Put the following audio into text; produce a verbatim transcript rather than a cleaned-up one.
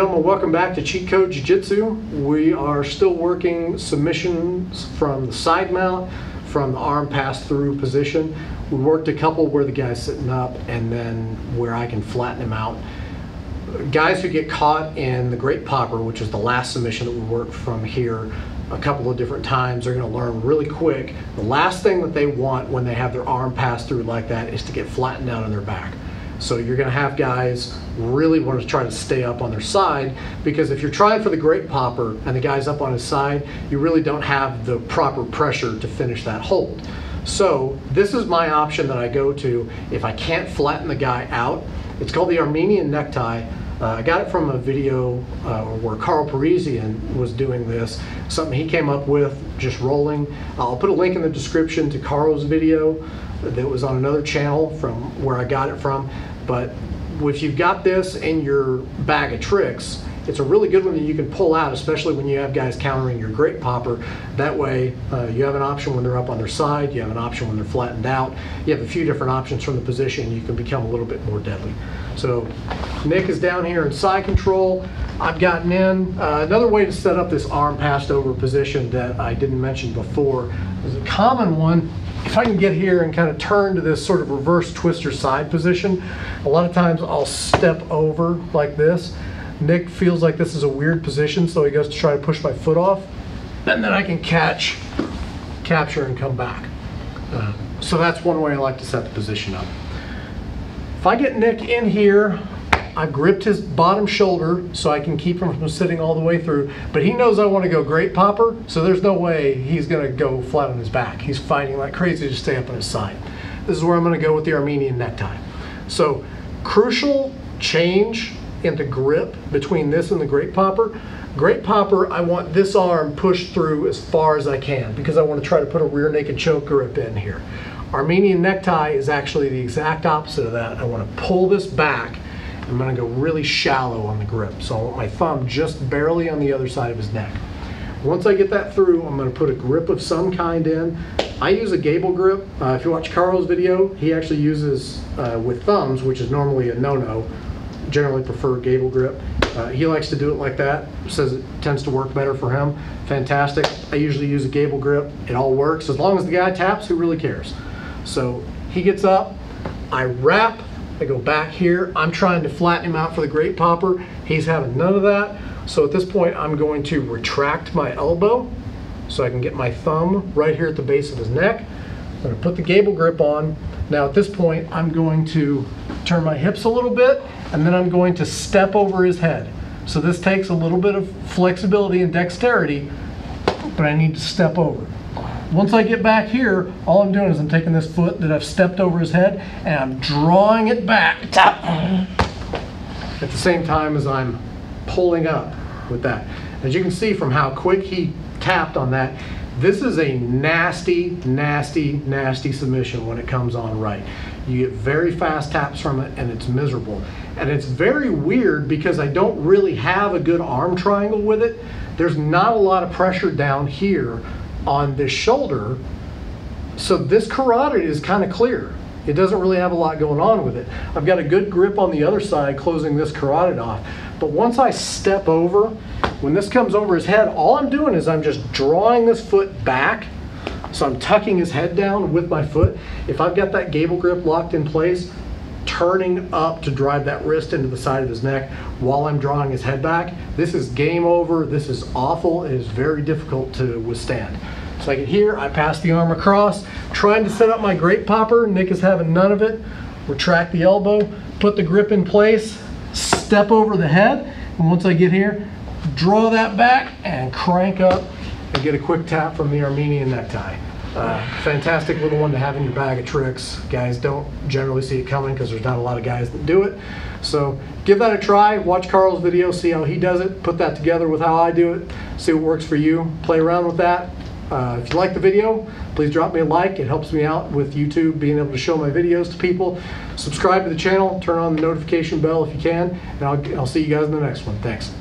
gentlemen, welcome back to Cheat Code Jiu-Jitsu. We are still working submissions from the side mount, from the arm pass-through position. We worked a couple where the guy's sitting up and then where I can flatten him out. Guys who get caught in the grape popper, which is the last submission that we worked from here a couple of different times, they're going to learn really quick. The last thing that they want when they have their arm pass through like that is to get flattened out on their back. So you're going to have guys really want to try to stay up on their side, because if you're trying for the grape popper and the guy's up on his side, you really don't have the proper pressure to finish that hold. So this is my option that I go to if I can't flatten the guy out. It's called the Armenian necktie. Uh, I got it from a video uh, where Karo Parisyan was doing this, something he came up with just rolling. I'll put a link in the description to Karo's video that was on another channel from where I got it from. But if you've got this in your bag of tricks, it's a really good one that you can pull out, especially when you have guys countering your grape popper. That way uh, you have an option when they're up on their side, you have an option when they're flattened out, you have a few different options from the position. You can become a little bit more deadly. So Nick is down here in side control. I've gotten in. Uh, another way to set up this arm passed over position that I didn't mention before is a common one. If I can get here and kind of turn to this sort of reverse twister side position, a lot of times I'll step over like this. Nick feels like this is a weird position, so he goes to try to push my foot off, and then I can catch, capture, and come back. Uh, so that's one way I like to set the position up. If I get Nick in here, I gripped his bottom shoulder so I can keep him from sitting all the way through, but he knows I want to go grape popper, so there's no way he's going to go flat on his back. He's fighting like crazy to stay up on his side. This is where I'm going to go with the Armenian necktie. So crucial change in the grip between this and the grape popper. Grape popper, I want this arm pushed through as far as I can because I want to try to put a rear naked choke grip in here. Armenian necktie is actually the exact opposite of that. I want to pull this back. I'm going to go really shallow on the grip. So I want my thumb just barely on the other side of his neck. Once I get that through, I'm going to put a grip of some kind in. I use a gable grip. Uh, if you watch Karo's video, he actually uses uh, with thumbs, which is normally a no-no. Generally prefer gable grip. Uh, he likes to do it like that. Says it tends to work better for him. Fantastic. I usually use a gable grip. It all works. As long as the guy taps, who really cares? So he gets up. I wrap. I go back here. I'm trying to flatten him out for the grape popper. He's having none of that. So at this point, I'm going to retract my elbow so I can get my thumb right here at the base of his neck. I'm going to put the gable grip on. Now at this point, I'm going to turn my hips a little bit, and then I'm going to step over his head. So this takes a little bit of flexibility and dexterity, but I need to step over. Once I get back here, all I'm doing is I'm taking this foot that I've stepped over his head and I'm drawing it back at the same time as I'm pulling up with that. As you can see from how quick he tapped on that, this is a nasty, nasty, nasty submission when it comes on right. You get very fast taps from it, and it's miserable. And it's very weird because I don't really have a good arm triangle with it. There's not a lot of pressure down here on this shoulder, so this carotid is kind of clear. It doesn't really have a lot going on with it. I've got a good grip on the other side closing this carotid off, but once I step over, when this comes over his head, all I'm doing is I'm just drawing this foot back. So I'm tucking his head down with my foot. If I've got that gable grip locked in place, turning up to drive that wrist into the side of his neck while I'm drawing his head back, this is game over. This is awful. It is very difficult to withstand. So I get here, I pass the arm across, trying to set up my grape popper. Nick is having none of it. Retract the elbow, put the grip in place, step over the head, and once I get here, draw that back and crank up and get a quick tap from the Armenian necktie. Uh, fantastic little one to have in your bag of tricks. Guys don't generally see it coming because there's not a lot of guys that do it. So give that a try. Watch Karo's video, see how he does it. Put that together with how I do it. See what works for you. Play around with that. Uh, if you like the video, please drop me a like. It helps me out with YouTube being able to show my videos to people. Subscribe to the channel. Turn on the notification bell if you can. And I'll, I'll see you guys in the next one. Thanks.